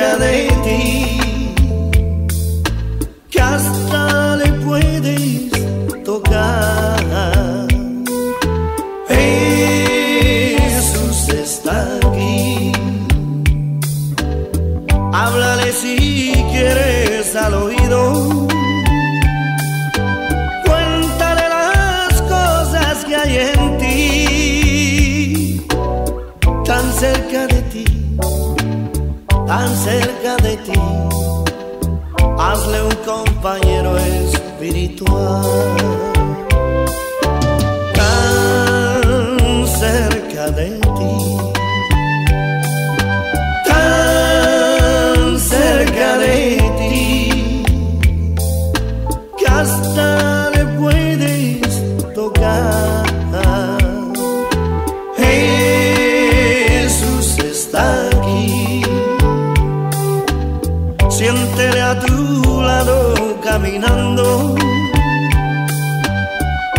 cerca de ti, que hasta le puedes tocar. Jesús está aquí, háblale si quieres al oído, cuéntale las cosas que hay en ti, tan cerca de ti, tan cerca de ti, hazle un compañero espiritual. Tan cerca de ti, tan cerca de ti, que hasta le puedes tocar. Jesús está aquí, siéntele a tu lado caminando,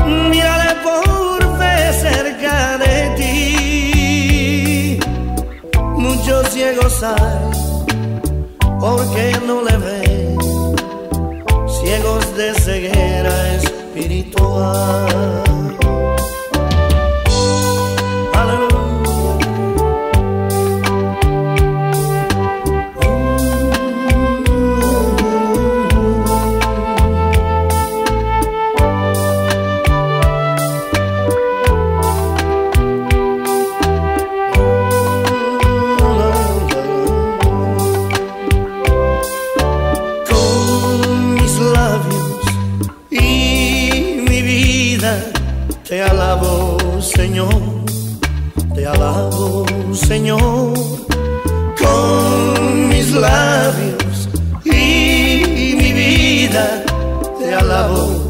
mírale por fe cerca de ti. Muchos ciegos hay porque no le ven, ciegos de ceguera espiritual. Te alabo, Señor, te alabo, Señor, con mis labios y mi vida, te alabo,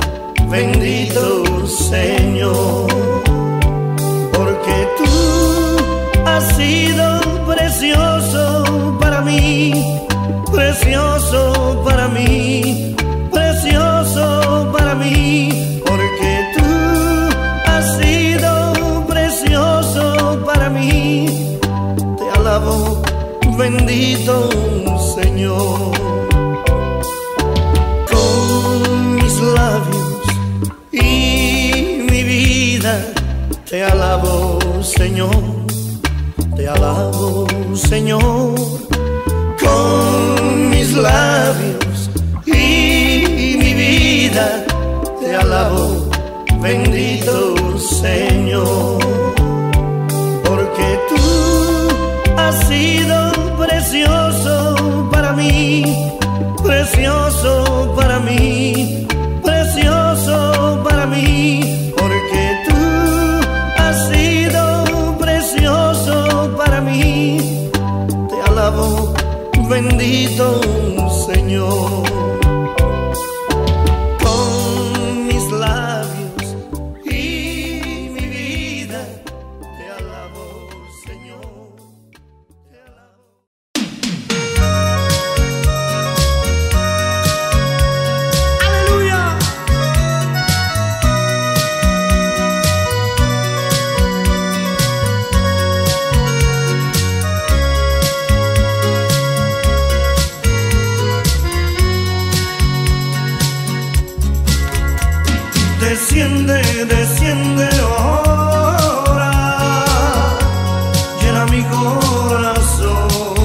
bendito Señor, porque tú has sido precioso para mí, precioso para mí, precioso para mí. Bendito Señor, con mis labios y mi vida, te alabo, Señor, te alabo, Señor, con mis labios y mi vida, te alabo, bendito Señor, porque tú has sido precioso para mí, precioso para mí, precioso para mí, porque tú has sido precioso para mí, te alabo, bendito Señor, con mis labios y mi vida, te alabo, Señor. Desciende, desciende ahora, llena mi corazón.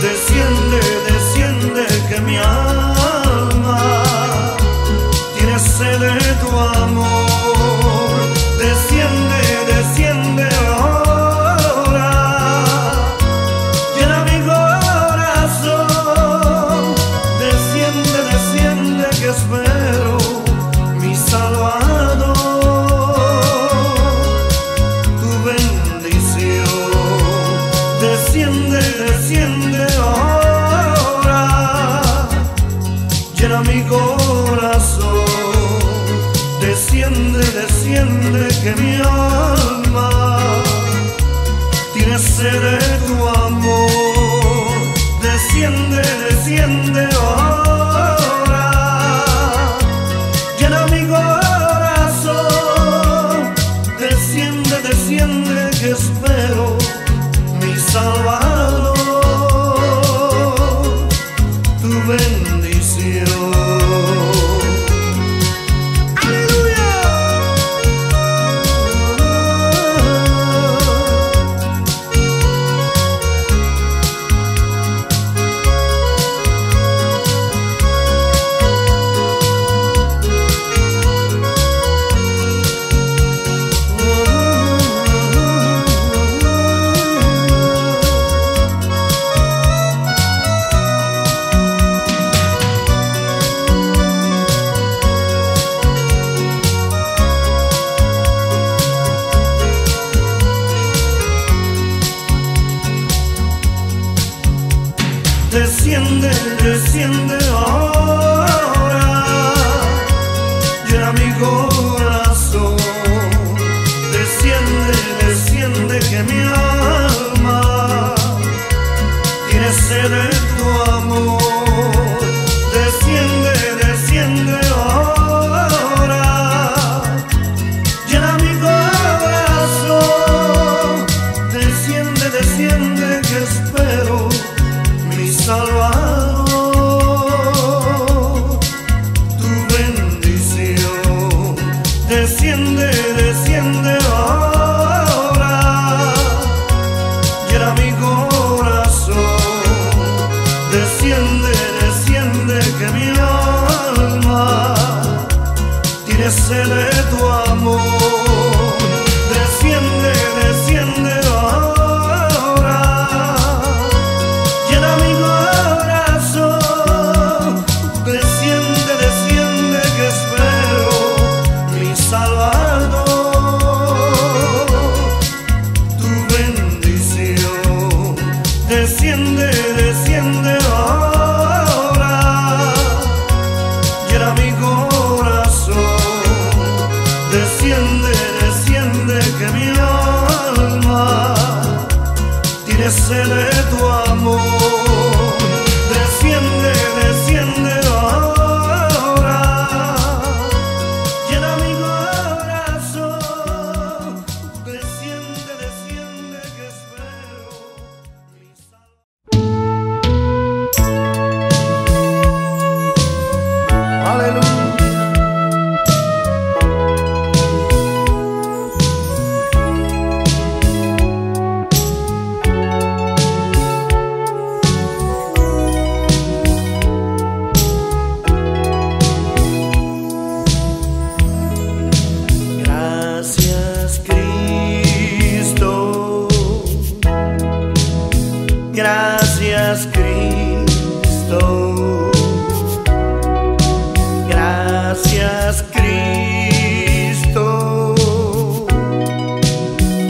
Desciende, desciende que mi alma tiene sed de tu amor. Desciende, desciende ahora, llena mi corazón. Desciende, desciende que espero Salvador, tu bendición. Desciende, desciende ahora, llena mi corazón. Desciende, desciende que mi alma tiene sed de tu amor. Desciende, desciende ahora, que espero mi Salvador. Desciende, desciende ahora, llena mi corazón. Desciende, desciende que mi alma tiene sed de tu amor. Desciende, desciende ahora, llena mi corazón. Desciende, desciende que espero mi Salvador, tu bendición. Desciende, desciende ahora, llena mi corazón. Desciende, desciende que mi alma tiene sed de tu amor. Desciende, desciende ahora, llena mi corazón. Desciende, desciende que espero mi Salvador, tu bendición. Desciende, desciende ahora, mi corazón. Desciende, desciende que mi alma tiene sed de tu amor. Desciende, desciende ahora, llena mi corazón. Desciende, desciende que espero mi Salvador. Gracias, Cristo. Gracias, Cristo.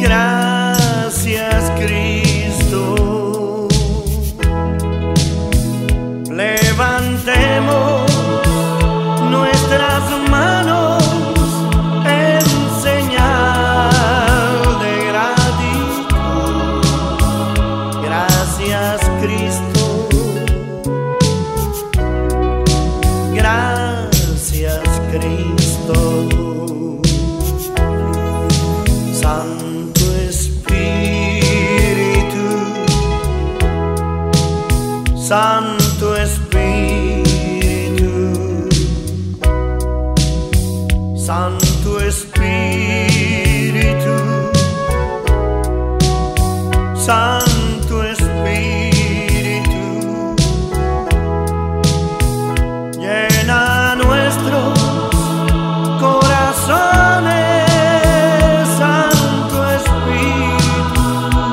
Gracias, Cristo. Levantemos nuestras manos. Gracias, Cristo. Gracias, Cristo. Santo Espíritu, Santo Espíritu, Santo Espíritu, Santo Espíritu. Thank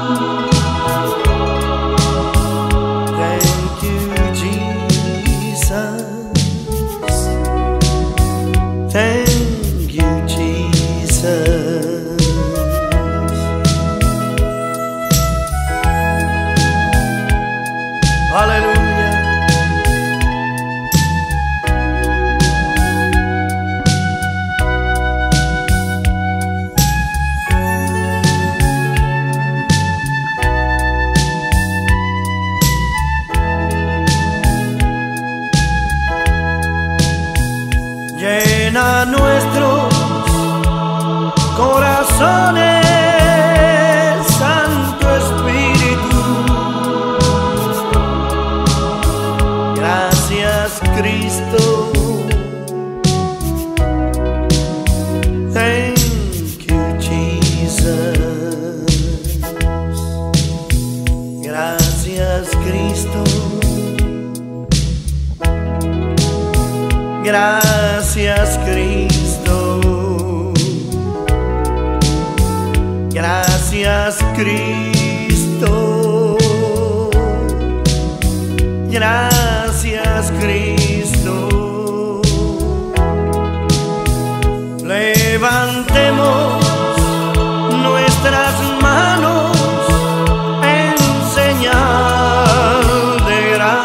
you, Jesus. Aleluya. Llena nuestros corazones, Santo Espíritu. Gracias, Cristo. Thank you, Jesus. Gracias, Cristo. Gracias, Cristo. Gracias, Cristo. Gracias, Cristo. Levantemos nuestras manos en señal de gracia.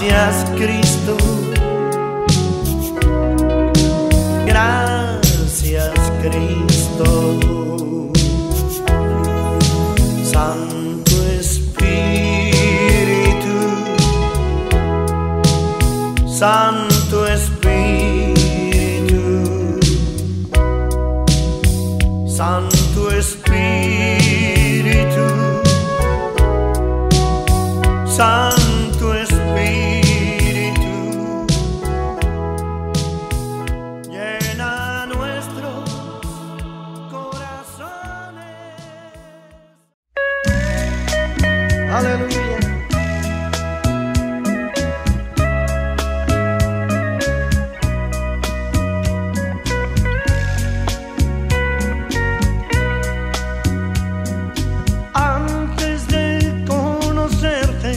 Gracias, Cristo. Gracias, Cristo. Santo Espíritu, Santo Espíritu, Santo Espíritu, Santo Espíritu. Aleluya. Antes de conocerte,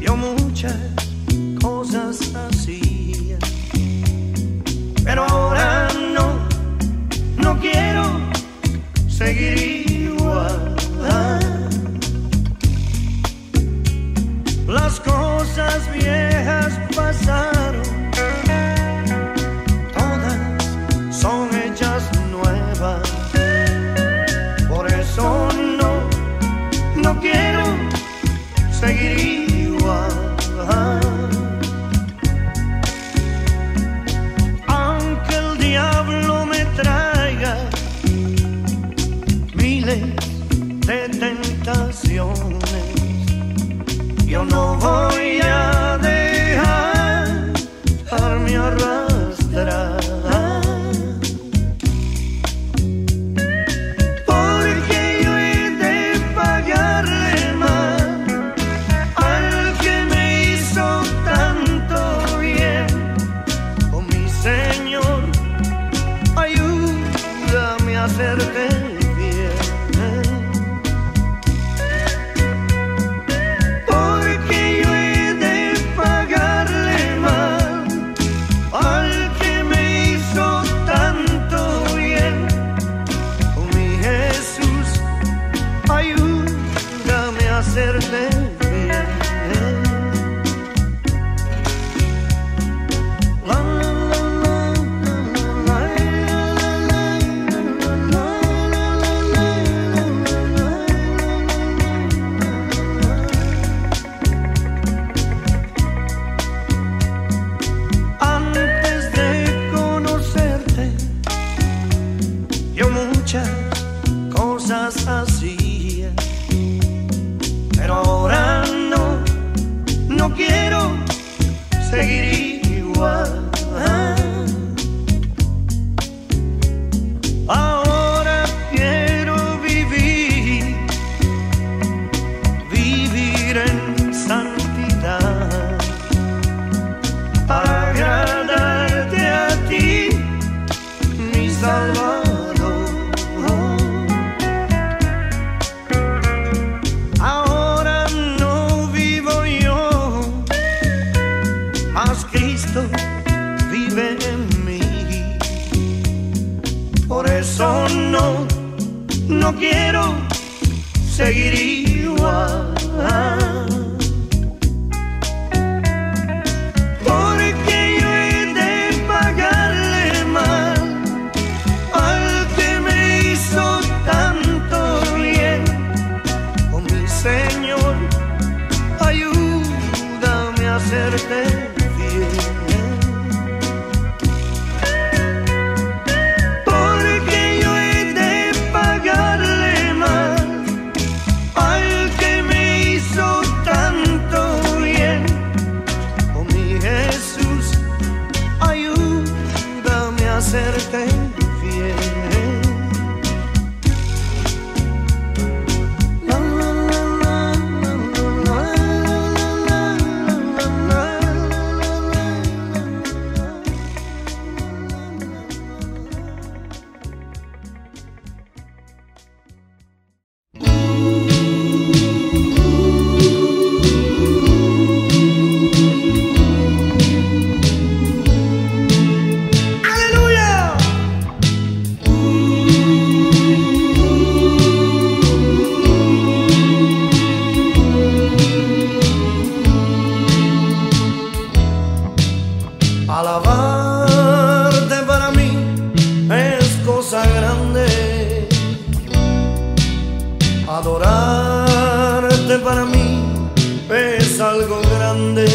yo muchas cosas hacía, pero ahora no quiero seguir igual. Las cosas viejas pasaron, todas son hechas nuevas. Por eso no quiero seguir igual. Aunque el diablo me traiga miles de tentaciones, yo no voy a dejarme arrastrar, porque yo he de pagarle más al que me hizo tanto bien. Oh mi Señor, ayúdame a hacerte bien. Antes de conocerte, yo muchas cosas hacía, pero ahora no quiero seguir igual. Ahora quiero vivir en santidad, para agradarte a ti, mi Salvador. Cristo vive en mí, por eso no quiero seguir igual. Porque yo he de pagarle más al que me hizo tanto bien. Oh mi Señor, ayúdame a hacerte. Porque yo he de pagarle más al que me hizo tan Adorarte para mí es algo grande.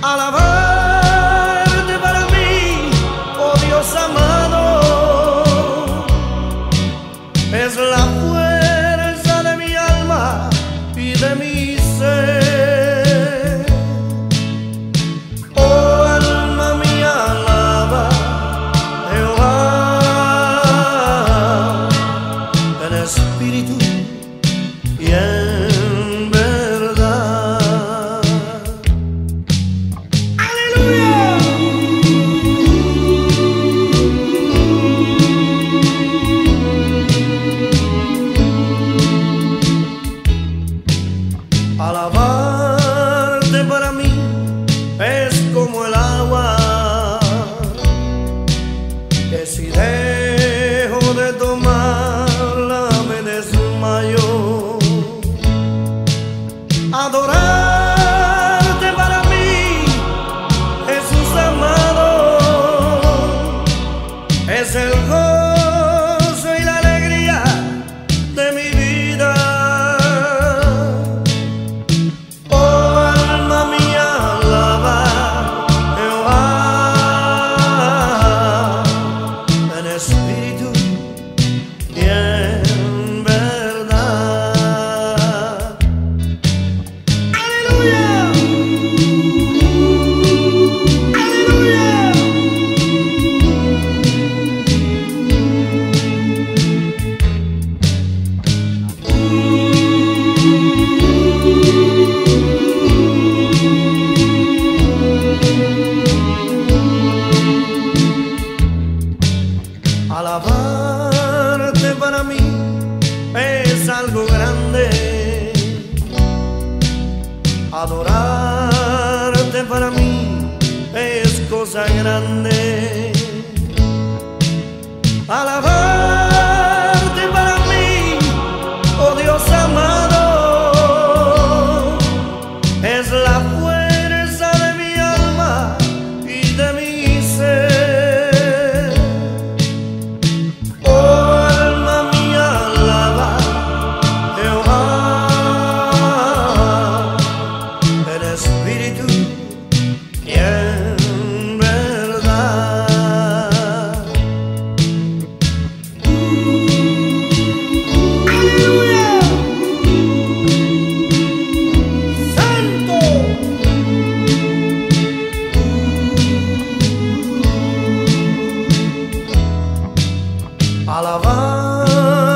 Alabarte para mí, oh Dios amado, es la fuerza de mi alma y de mi ser. Oh alma mía, alaba a Jehová en espíritu y en verdad. ¡Aleluya! Alabarte para mí es como el agua, que si dejo de tomarla me desmayo. Adorarte para mí, Jesús amado, es el gozo y la alegría de mi vida. Oh alma mía, alaba a Jehová en espíritu y en verdad. Alabarte para mí es algo grande. Adorarte para mí es cosa grande. Alabarte para mí, oh Dios amado, es la fuerza de mi alma y de mi ser. Alabado